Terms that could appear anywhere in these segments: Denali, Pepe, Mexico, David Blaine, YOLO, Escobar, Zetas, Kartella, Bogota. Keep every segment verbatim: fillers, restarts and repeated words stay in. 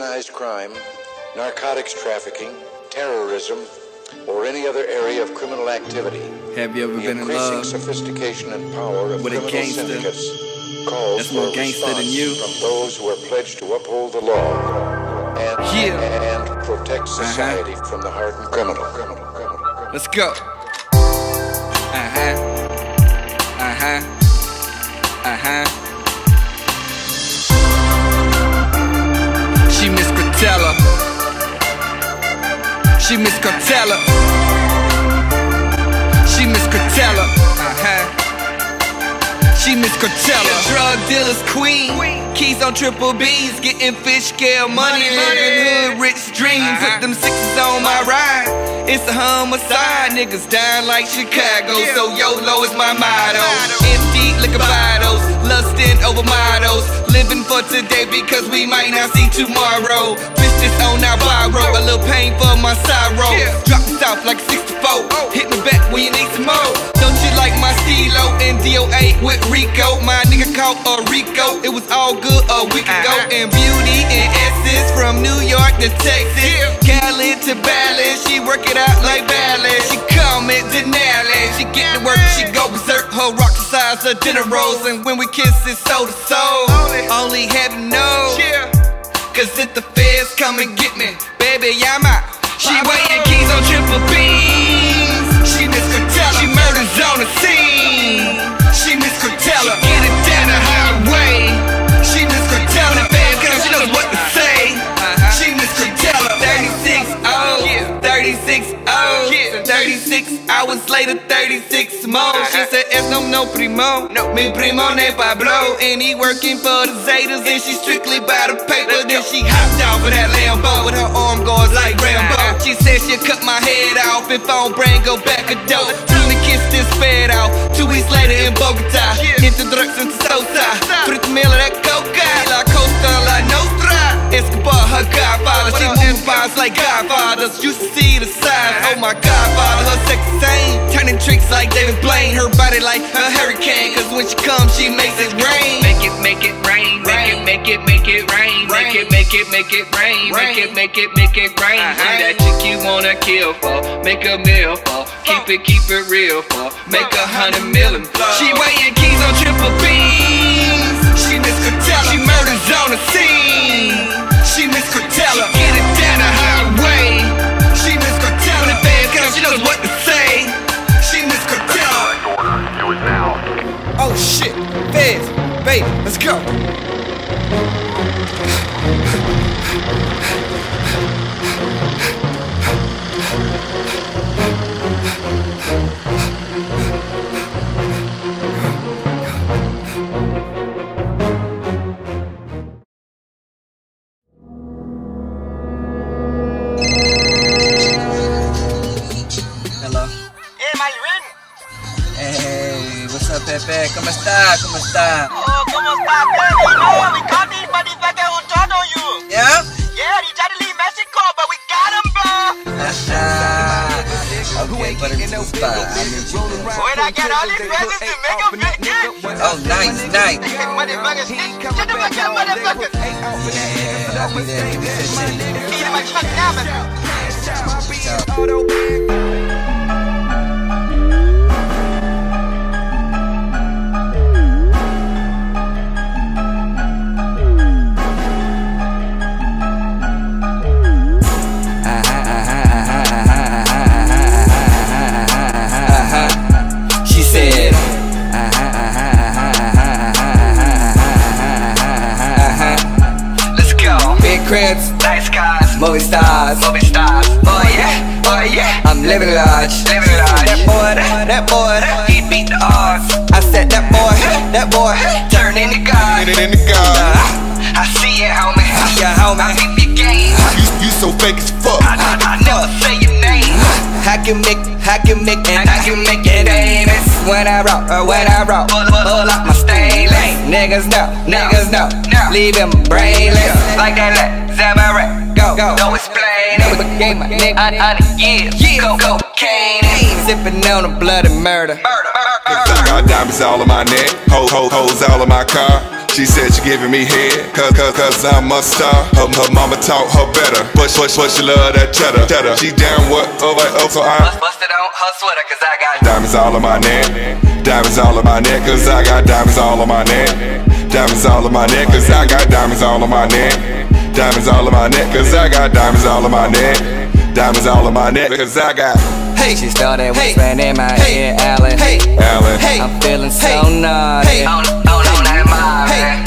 organized crime, narcotics trafficking, terrorism, or any other area of criminal activity. Have you ever the been in love sophistication and power of with a gangster that's more gangster than you? From those who are pledged to uphold the law and, yeah. and protect society uh-huh. from the hardened criminal. criminal, criminal, criminal. Let's go. Uh-huh. Uh-huh. Uh-huh. She Miss Kartella. She Miss Kartella. She Miss Kartella. Uh-huh. She Miss Kartella. The drug dealer's queen. Keys on triple B's, getting fish scale money, living hood rich dreams. Put them sixes on my ride. It's a homicide. Niggas dying like Chicago, so YOLO is my motto. Empty liquor bottles, lusting over mottos. Living for today because we might not see tomorrow. Bitches on our borrow, a little pain for my sorrow. Drop the south like sixty-four, hit me back when you need some more. Don't you like my stilo and D O A with Rico? My nigga called a Rico, it was all good a week ago. And beauty and essence from New York to Texas, Cali to Bali, she work it out like Bali. She come at Denali, she get to work, she go berserk. Her rock the size of dinner rolls, and when we kiss it's soul to soul. Only heaven knows, yeah. Cause if the feds come and get me, baby, I'm out. She weighing keys on triple B's. She Miss Kartella. She murders on the scene. She Miss Kartella. She get it down the highway. She Miss Kartella. The feds come, she knows what to say. She Miss Kartella. Thirty-six oh, thirty-six oh, thirty-six hours later, thirty-six more. She said, "Es no no primo, no mi primo ne Pablo." And he working for the Zetas, and she strictly by the paper. Then she hopped off of that Lambo with her arm guards like Rambo. She said she'll cut my head off if I don't bring her back a dope. Truly kiss this fed out. Two weeks later in Bogota, into drugs and soda, three mil of that coca, la costa la nostra. Escobar, her godfather, she moves vibes like Godfathers. You see the signs, oh my Godfather. Her sex is sane, turning tricks like David Blaine. Her body like a hurricane, cause when she comes, she makes it rain. Make it, make it rain, make it, make it, make it rain. Make it, make it, make it rain, make it, make it, make it rain. I'm that chick you wanna kill for, make a meal for, keep it, keep it real for, make a hundred million flow. She weighing keys on triple B's. She Miss Kartella, she murders on the scene. She Miss Kartella, she get it down the highway. She Miss Kartella, when the fans come, she knows what to say. She Miss Kartella. Order, do it now. Oh shit, fans, baby, let's go. Pepe, ¿cómo está? ¿Cómo está? Oh, ¿cómo está, Pepe? No, we got these motherfuckers who turn on you. Yeah? Yeah, they tried to leave Mexico, but we got them, bro. Aha. Okay, but it's the spot. I mean, when I get all these presents to make them fit in. Oh, nice, nice. These motherfuckers, shut the fuck up, motherfuckers. Yeah, I'll be there. Give me some shit. Feed them a truck now, man. Stop. Cribs, nice cars, movie stars, movie stars. Oh yeah, oh yeah, I'm living large, living large. That boy, that, that boy, that, he beat the odds. I said that boy, that boy, turn into God. Turn into God. Uh, I see it, homie. I see it, homie. I peep your game. You, you so fake as fuck. I, I, I never say your name. I can make, I can make, and I can make it famous when I rock, or when I rock. Pull, pull up my stainless. Niggas know, niggas know. Leave him brainless like that. Let Zamara go, go. Don't explain it. Game, nigga, I need years. Go, go, cane. Sipping on a bloody murder. Murder, murder, murder. Got diamonds all on my neck, ho, ho, hoes all on my car. She said she giving me head, cause, cause, cause I'm a star. Her, her mama taught her better, but, but, but she love that cheddar, cheddar. She down what over up, so I bust, busted on her sweater, cause I got diamonds all on my neck, diamonds all on my neck, cause I got diamonds all on my neck, diamonds all on my neck, cause I got diamonds all on my neck, diamonds all on my neck, cause I got diamonds all on my neck, diamonds all on my neck, cause I got. Hey, she started whispering in my ear, Alan. Hey, Alan. Hey, I'm feeling so naughty. On, on, on that mind.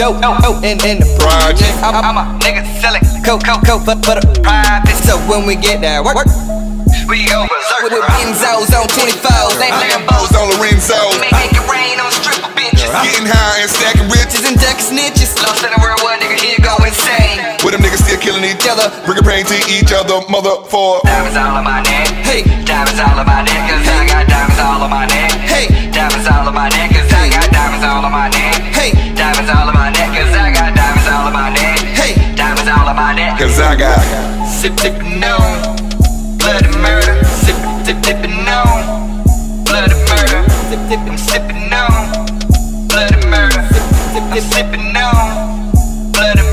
dope, dope, dope, and in the project. I'm, I'm a nigga selling coke, coke, coke, but for the private. So when we get there, work, work, we go berserk. With Benzos on twenty-fours, ain't Lambos on Lorenzo's. Make it rain on stripper bitches. Getting high and stacking riches and ducking snitches. Lost in the world, one nigga here go insane. With them niggas still killing each other, bringing pain to each other, mother for. Diamonds all on my neck. Hey, diamonds all on my neck, cause I got diamonds all on my neck. Hey, diamonds all on my neck, cause I got diamonds all on my neck. Hey, diamonds all on my neck, cause I got diamonds all on my neck. Hey, diamonds all on my neck, cause I got sip dippin' on bloody murder. Sip dip dippin' on bloody murder. Sip dip I'm sippin' on bloody murder. Sip dip I'm sippin' on bloody murder.